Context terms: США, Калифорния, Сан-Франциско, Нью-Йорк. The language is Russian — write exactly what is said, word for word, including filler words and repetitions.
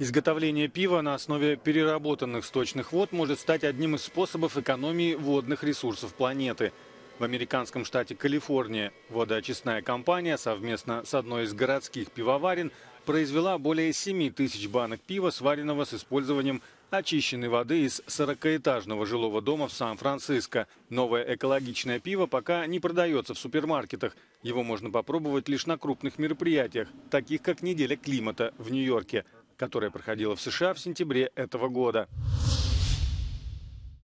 Изготовление пива на основе переработанных сточных вод может стать одним из способов экономии водных ресурсов планеты. В американском штате Калифорния водоочистная компания совместно с одной из городских пивоварен произвела более семи тысяч банок пива, сваренного с использованием очищенной воды из сорокаэтажного жилого дома в Сан-Франциско. Новое экологичное пиво пока не продается в супермаркетах. Его можно попробовать лишь на крупных мероприятиях, таких как «Неделя климата» в Нью-Йорке, которая проходила в США в сентябре этого года.